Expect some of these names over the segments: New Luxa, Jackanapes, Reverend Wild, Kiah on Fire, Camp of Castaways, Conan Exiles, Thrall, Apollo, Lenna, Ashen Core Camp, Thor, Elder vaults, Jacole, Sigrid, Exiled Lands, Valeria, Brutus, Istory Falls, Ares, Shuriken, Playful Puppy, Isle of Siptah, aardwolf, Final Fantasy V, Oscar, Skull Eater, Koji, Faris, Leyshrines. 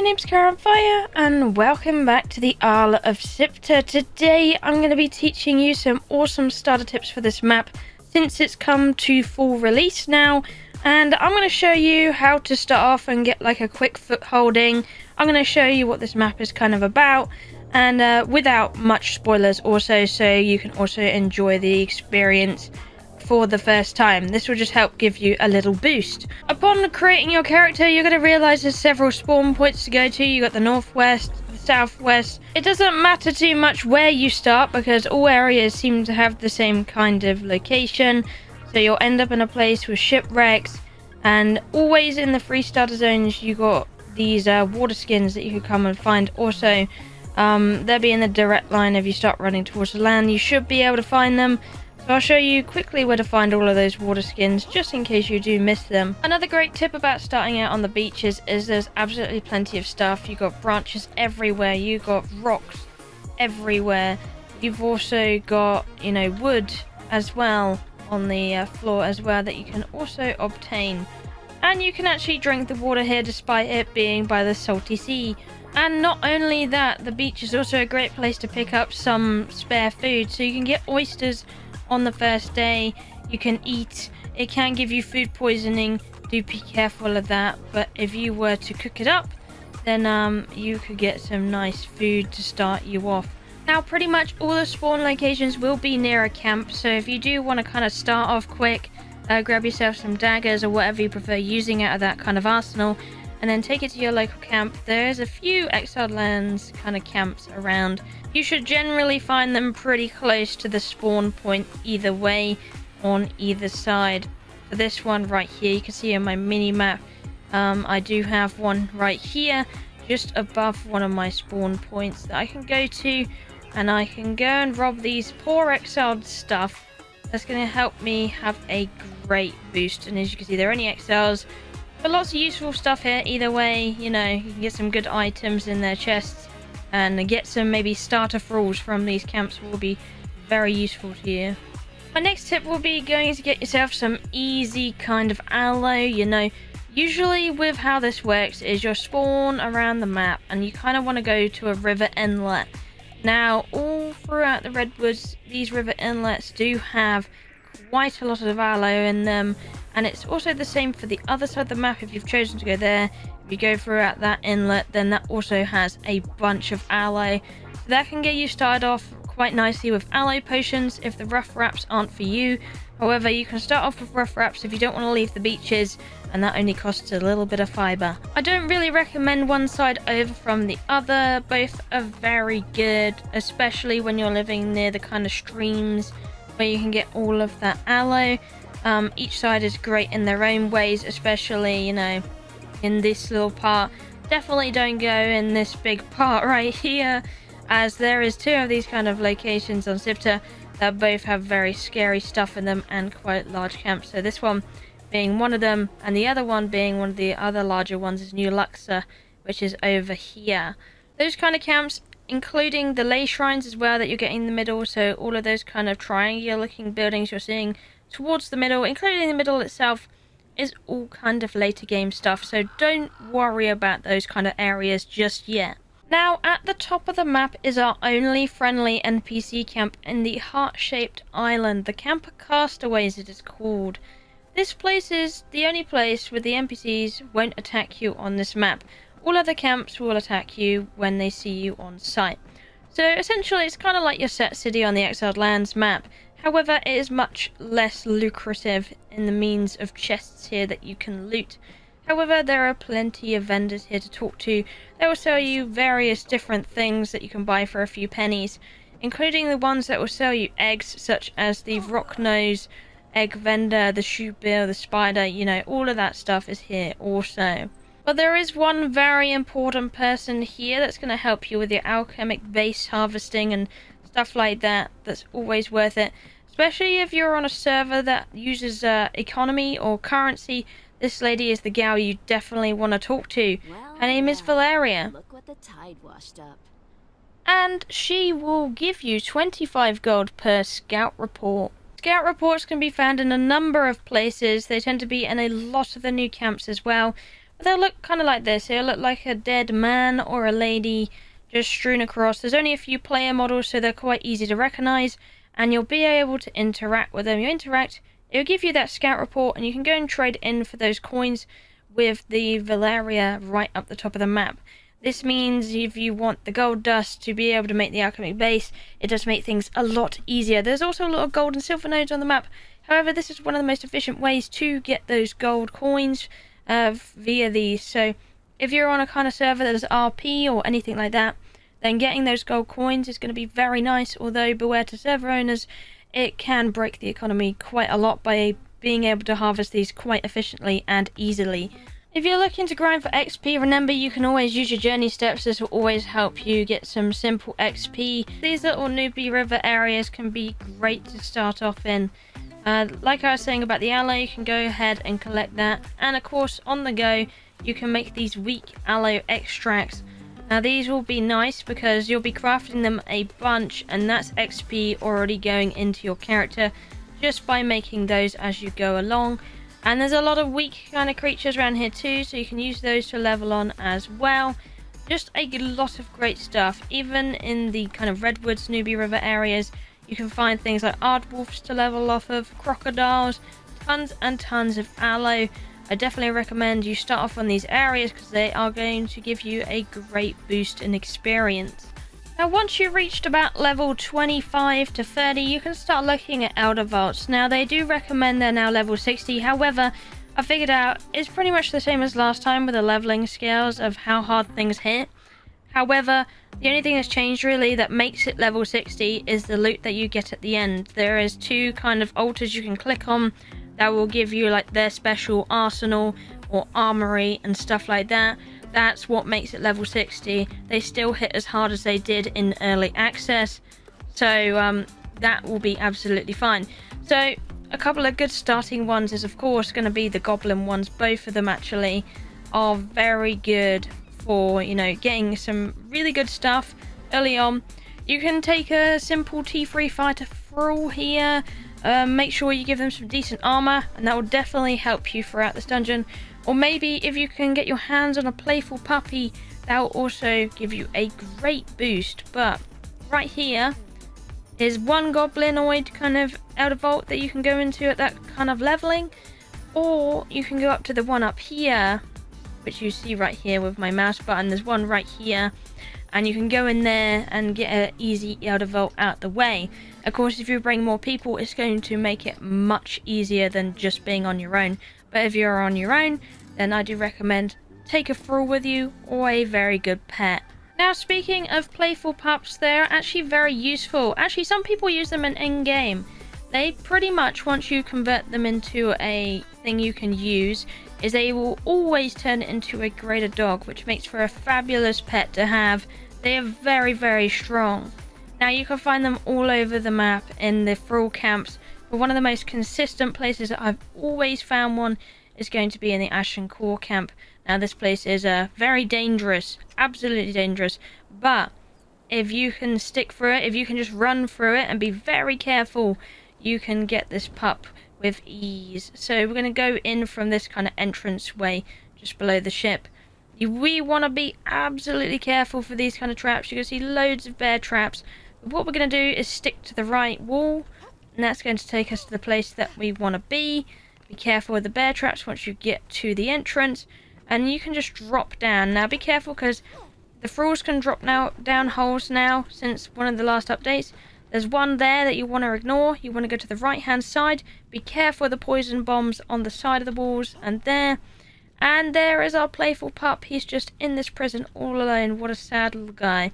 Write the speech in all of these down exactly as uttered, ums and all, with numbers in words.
my name's Kiah on Fire and welcome back to the Isle of Siptah. Today I'm going to be teaching you some awesome starter tips for this map since it's come to full release now, and I'm going to show you how to start off and get like a quick footholding. I'm going to show you what this map is kind of about and uh, without much spoilers also, so you can also enjoy the experience for the first time. This will just help give you a little boost. Upon creating your character, you're going to realize there's several spawn points to go to. You got the northwest, the southwest. It doesn't matter too much where you start because all areas seem to have the same kind of location, so you'll end up in a place with shipwrecks. And always in the free starter zones you got these uh, water skins that you can come and find. Also um, they'll be in the direct line. If you start running towards the land, you should be able to find them. So I'll show you quickly where to find all of those water skins just in case you do miss them. Another great tip about starting out on the beaches is there's absolutely plenty of stuff. You got branches everywhere, you got rocks everywhere, you've also got, you know, wood as well on the uh, floor as well that you can also obtain. And you can actually drink the water here despite it being by the salty sea. And not only that, the beach is also a great place to pick up some spare food, so you can get oysters on the first day. You can eat. It can give you food poisoning. Do be careful of that. But if you were to cook it up, then um, you could get some nice food to start you off. Now pretty much all the spawn locations will be near a camp, so if you do want to kind of start off quick, uh, grab yourself some daggers or whatever you prefer using out of that kind of arsenal, and then take it to your local camp. There's a few Exiled Lands kind of camps around. You should generally find them pretty close to the spawn point either way, on either side. For this one right here, you can see on my mini map, um, I do have one right here, just above one of my spawn points that I can go to, and I can go and rob these poor exiled stuff. That's gonna help me have a great boost. And as you can see, there are only exiles, but lots of useful stuff here either way. You know, you can get some good items in their chests and get some maybe starter thralls from these camps will be very useful to you. My next tip will be going to get yourself some easy kind of aloe. You know, usually with how this works is your spawn around the map and you kind of want to go to a river inlet. Now all throughout the redwoods, these river inlets do have quite a lot of aloe in them, and it's also the same for the other side of the map. If you've chosen to go there, if you go throughout that inlet, then that also has a bunch of aloe, so that can get you started off quite nicely with aloe potions if the rough wraps aren't for you. However, you can start off with rough wraps if you don't want to leave the beaches, and that only costs a little bit of fiber. I don't really recommend one side over from the other. Both are very good, especially when you're living near the kind of streams where you can get all of that aloe. Um, each side is great in their own ways, especially, you know, in this little part. Definitely don't go in this big part right here, as there is two of these kind of locations on Siptah that both have very scary stuff in them and quite large camps. So this one being one of them, and the other one being one of the other larger ones is New Luxa, which is over here. Those kind of camps, including the Leyshrines as well that you're getting in the middle, so all of those kind of triangular looking buildings you're seeing towards the middle, including the middle itself, is all kind of later game stuff, so don't worry about those kind of areas just yet. Now at the top of the map is our only friendly N P C camp in the heart-shaped island, the Camp of Castaways it is called. This place is the only place where the N P Cs won't attack you on this map. All other camps will attack you when they see you on sight. So essentially it's kind of like your set city on the Exiled Lands map. However, it is much less lucrative in the means of chests here that you can loot. However, there are plenty of vendors here to talk to. They will sell you various different things that you can buy for a few pennies, including the ones that will sell you eggs, such as the rock nose egg vendor, the shoebill, the spider, you know, all of that stuff is here also. But there is one very important person here that's going to help you with your alchemic base harvesting and stuff like that. That's always worth it, especially if you're on a server that uses uh, economy or currency. This lady is the gal you definitely want to talk to. Well, her name is Valeria. Look what the tide washed up. And she will give you twenty-five gold per scout report. Scout reports can be found in a number of places. They tend to be in a lot of the new camps as well. They'll look kind of like this. He'll look like a dead man or a lady just strewn across. There's only a few player models, so they're quite easy to recognize, and you'll be able to interact with them. You interact, it'll give you that scout report, and you can go and trade in for those coins with the Valeria right up the top of the map. This means if you want the gold dust to be able to make the alchemy base, it does make things a lot easier. There's also a lot of gold and silver nodes on the map. However, this is one of the most efficient ways to get those gold coins uh, via these. So if you're on a kind of server that is R P or anything like that, then getting those gold coins is going to be very nice. Although, beware to server owners, it can break the economy quite a lot by being able to harvest these quite efficiently and easily. If you're looking to grind for X P, remember you can always use your journey steps. This will always help you get some simple X P. These little newbie river areas can be great to start off in. Uh, like I was saying about the aloe, you can go ahead and collect that. And of course, on the go, you can make these weak aloe extracts. Now these will be nice because you'll be crafting them a bunch, and that's X P already going into your character just by making those as you go along. And there's a lot of weak kind of creatures around here too, so you can use those to level on as well. Just a lot of great stuff. Even in the kind of Redwoods, Newbie River areas, you can find things like aardwolves to level off of, crocodiles, tons and tons of aloe. I definitely recommend you start off on these areas because they are going to give you a great boost in experience. Now once you've reached about level twenty-five to thirty, you can start looking at Elder Vaults. Now they do recommend they're now level sixty, however, I figured out it's pretty much the same as last time with the leveling scales of how hard things hit. However, the only thing that's changed really that makes it level sixty is the loot that you get at the end. There is two kind of altars you can click on that will give you like their special arsenal or armory and stuff like that. That's what makes it level sixty. They still hit as hard as they did in early access, so um, that will be absolutely fine. So a couple of good starting ones is of course going to be the goblin ones. Both of them actually are very good for, you know, getting some really good stuff early on. You can take a simple T three fighter thrall here. Uh, make sure you give them some decent armor, and that will definitely help you throughout this dungeon. Or maybe if you can get your hands on a playful puppy, that will also give you a great boost. But right here is one goblinoid kind of Elder Vault that you can go into at that kind of leveling, or you can go up to the one up here, which you see right here with my mouse button. There's one right here, and you can go in there and get an easy Elder Vault out the way. Of course, if you bring more people, it's going to make it much easier than just being on your own. But if you're on your own, then I do recommend take a thrall with you or a very good pet. Now, speaking of playful pups, they're actually very useful. Actually, some people use them in in-game. They pretty much, once you convert them into a thing you can use, is they will always turn into a greater dog, which makes for a fabulous pet to have. They are very, very strong. Now, you can find them all over the map in the thrall camps, but one of the most consistent places that I've always found one is going to be in the Ashen Core Camp. Now, this place is uh, very dangerous, absolutely dangerous, but if you can stick through it, if you can just run through it and be very careful, you can get this pup with ease. So we're going to go in from this kind of entrance way just below the ship. We want to be absolutely careful for these kind of traps. You're going to see loads of bear traps. But what we're going to do is stick to the right wall, and that's going to take us to the place that we want to be. Be careful with the bear traps once you get to the entrance, and you can just drop down. Now be careful because the thralls can drop now down holes now since one of the last updates. There's one there that you want to ignore. You want to go to the right hand side. Be careful of the poison bombs on the side of the walls and there. And there is our playful pup. He's just in this prison all alone. What a sad little guy.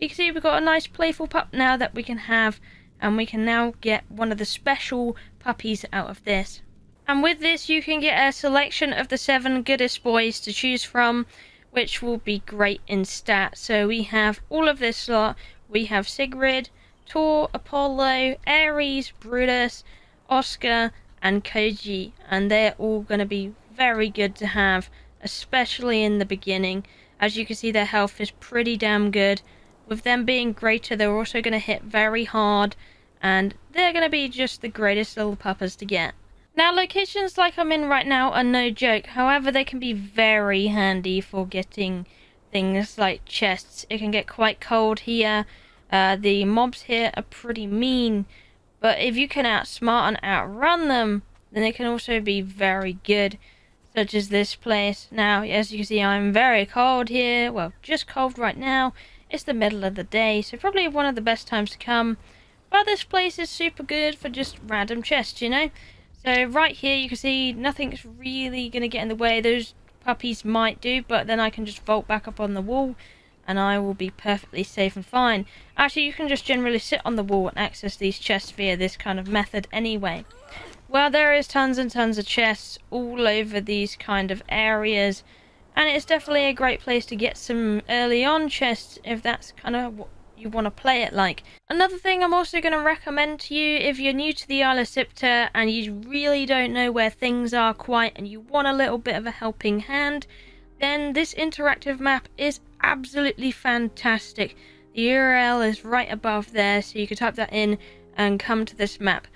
You can see we've got a nice playful pup now that we can have, and we can now get one of the special puppies out of this. And with this you can get a selection of the seven goodest boys to choose from, which will be great in stats. So we have all of this slot. We have Sigrid, Thor, Apollo, Ares, Brutus, Oscar and Koji, and they're all going to be very good to have, especially in the beginning. As you can see, their health is pretty damn good. With them being greater, they're also going to hit very hard, and they're going to be just the greatest little puppers to get. Now, locations like I'm in right now are no joke. However, they can be very handy for getting things like chests. It can get quite cold here. Uh, the mobs here are pretty mean. But if you can outsmart and outrun them, then they can also be very good. Such as this place. Now, as you can see, I'm very cold here. Well, just cold right now. It's the middle of the day, so probably one of the best times to come. But this place is super good for just random chests, you know? So right here you can see nothing's really going to get in the way. Those puppies might do, but then I can just vault back up on the wall and I will be perfectly safe and fine. Actually, you can just generally sit on the wall and access these chests via this kind of method anyway. Well, there is tons and tons of chests all over these kind of areas. And it's definitely a great place to get some early on chests if that's kind of what you want to play it like. Another thing I'm also going to recommend to you if you're new to the Isle of Siptah and you really don't know where things are quite and you want a little bit of a helping hand, then this interactive map is absolutely fantastic. The U R L is right above there, so you can type that in and come to this map.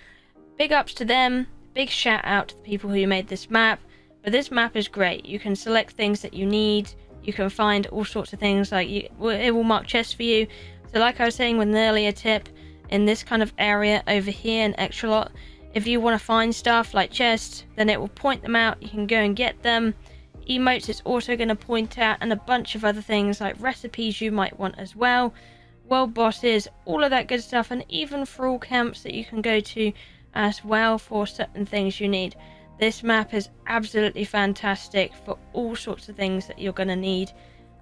Big ups to them, big shout out to the people who made this map, but this map is great. You can select things that you need, you can find all sorts of things, like you, it will mark chests for you. So like I was saying with an earlier tip, in this kind of area over here in Extra Lot, if you want to find stuff like chests, then it will point them out, you can go and get them. Emotes it's also going to point out, and a bunch of other things like recipes you might want as well, world bosses, all of that good stuff, and even thrall camps that you can go to as well for certain things you need. This map is absolutely fantastic for all sorts of things that you're going to need.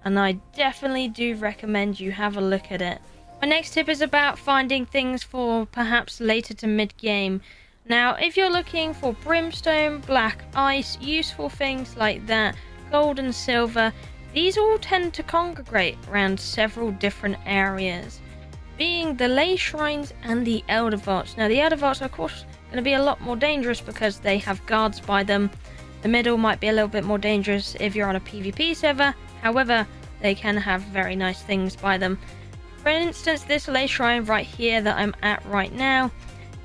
And I definitely do recommend you have a look at it. My next tip is about finding things for perhaps later to mid-game. Now, if you're looking for brimstone, black ice, useful things like that, gold and silver, these all tend to congregate around several different areas, being the Leyshrines and the Elder Vaults. Now, the Elder Vaults are, of course, going to be a lot more dangerous because they have guards by them. The middle might be a little bit more dangerous if you're on a PvP server. However, they can have very nice things by them. For instance, this Ley Shrine right here that I'm at right now.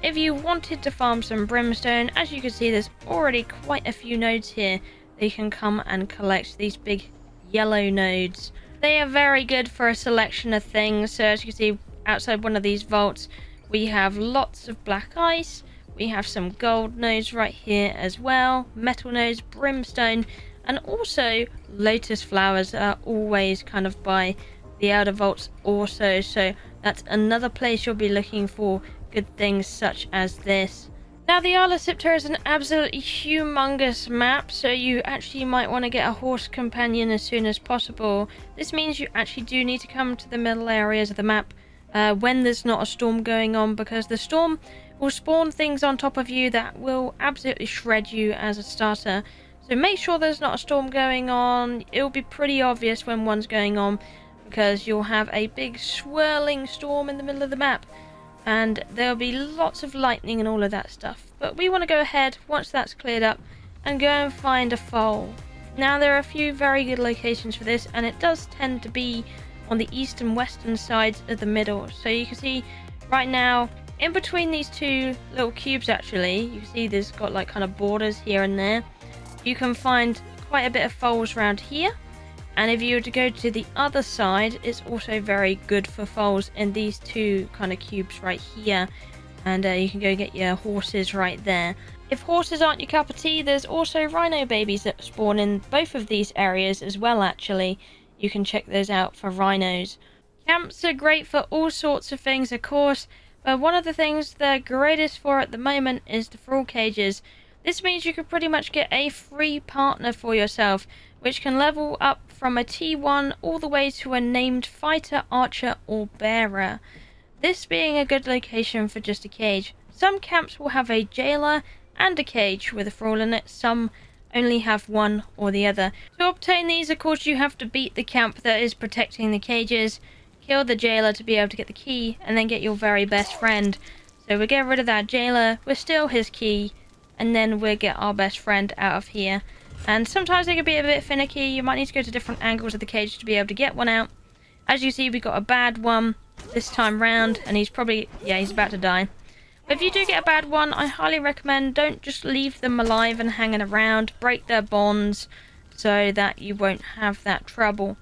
If you wanted to farm some brimstone, as you can see, there's already quite a few nodes here that you can come and collect, these big yellow nodes. They are very good for a selection of things. So as you can see, outside one of these vaults, we have lots of black ice. We have some gold nodes right here as well, metal nodes, brimstone, and also lotus flowers are always kind of by the Elder Vaults also, so that's another place you'll be looking for good things such as this. Now, the Isle of Siptah is an absolutely humongous map, so you actually might want to get a horse companion as soon as possible. This means you actually do need to come to the middle areas of the map uh, when there's not a storm going on, because the storm will spawn things on top of you that will absolutely shred you as a starter. So make sure there's not a storm going on. It'll be pretty obvious when one's going on because you'll have a big swirling storm in the middle of the map and there'll be lots of lightning and all of that stuff. But we want to go ahead once that's cleared up and go and find a foal. Now, there are a few very good locations for this, and it does tend to be on the east and western sides of the middle. So you can see right now in between these two little cubes, actually, you can see there's got like kind of borders here and there. You can find quite a bit of foals around here, and if you were to go to the other side, it's also very good for foals in these two kind of cubes right here, and uh, you can go get your horses right there. If horses aren't your cup of tea, there's also rhino babies that spawn in both of these areas as well. Actually, you can check those out for rhinos. Camps are great for all sorts of things, of course, but one of the things they're greatest for at the moment is the thrall cages. This means you can pretty much get a free partner for yourself, which can level up from a T one all the way to a named fighter, archer, or bearer. This being a good location for just a cage. Some camps will have a jailer and a cage with a thrall in it, some only have one or the other. To obtain these, of course, you have to beat the camp that is protecting the cages, kill the jailer to be able to get the key, and then get your very best friend. So we get rid of that jailer, we steal his key, and then we'll get our best friend out of here. And sometimes they can be a bit finicky. You might need to go to different angles of the cage to be able to get one out. As you see, we got a bad one this time round, and he's probably, yeah, he's about to die. But if you do get a bad one, I highly recommend don't just leave them alive and hanging around. Break their bonds so that you won't have that trouble.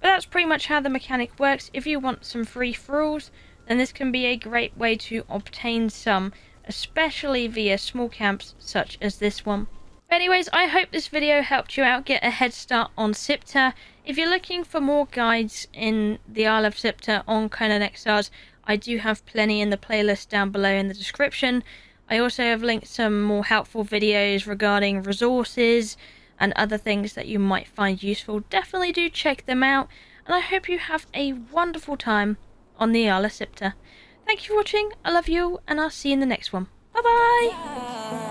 But that's pretty much how the mechanic works. If you want some free thralls, then this can be a great way to obtain some, especially via small camps such as this one. Anyways, I hope this video helped you out get a head start on Siptah. If you're looking for more guides in the Isle of Siptah on Conan Exiles, I do have plenty in the playlist down below in the description. I also have linked some more helpful videos regarding resources and other things that you might find useful. Definitely do check them out, and I hope you have a wonderful time on the Isle of Siptah. Thank you for watching, I love you, and I'll see you in the next one. Bye bye!